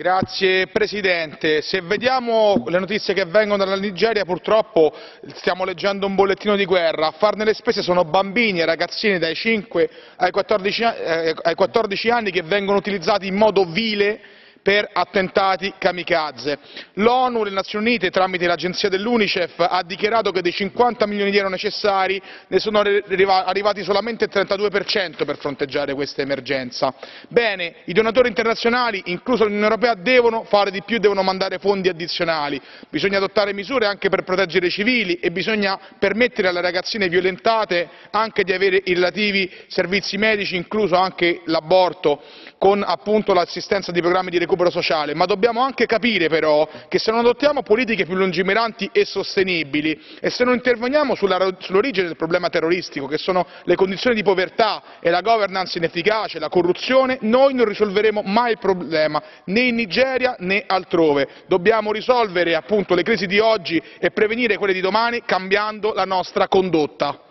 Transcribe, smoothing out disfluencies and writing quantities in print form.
Grazie Presidente, se vediamo le notizie che vengono dalla Nigeria purtroppo stiamo leggendo un bollettino di guerra. A farne le spese sono bambini e ragazzini dai 5 ai 14 anni che vengono utilizzati in modo vile per attentati kamikaze. L'ONU, le Nazioni Unite, tramite l'agenzia dell'UNICEF, ha dichiarato che dei 50 milioni di euro necessari ne sono arrivati solamente il 32% per fronteggiare questa emergenza. Bene, i donatori internazionali, incluso l'Unione Europea, devono fare di più, devono mandare fondi addizionali. Bisogna adottare misure anche per proteggere i civili e bisogna permettere alle ragazzine violentate anche di avere i relativi servizi medici, incluso anche l'aborto, con appunto l'assistenza di programmi di recupero sociale. Ma dobbiamo anche capire però che se non adottiamo politiche più lungimiranti e sostenibili e se non interveniamo sull'origine del problema terroristico, che sono le condizioni di povertà e la governance inefficace, la corruzione, noi non risolveremo mai il problema, né in Nigeria né altrove. Dobbiamo risolvere appunto le crisi di oggi e prevenire quelle di domani cambiando la nostra condotta.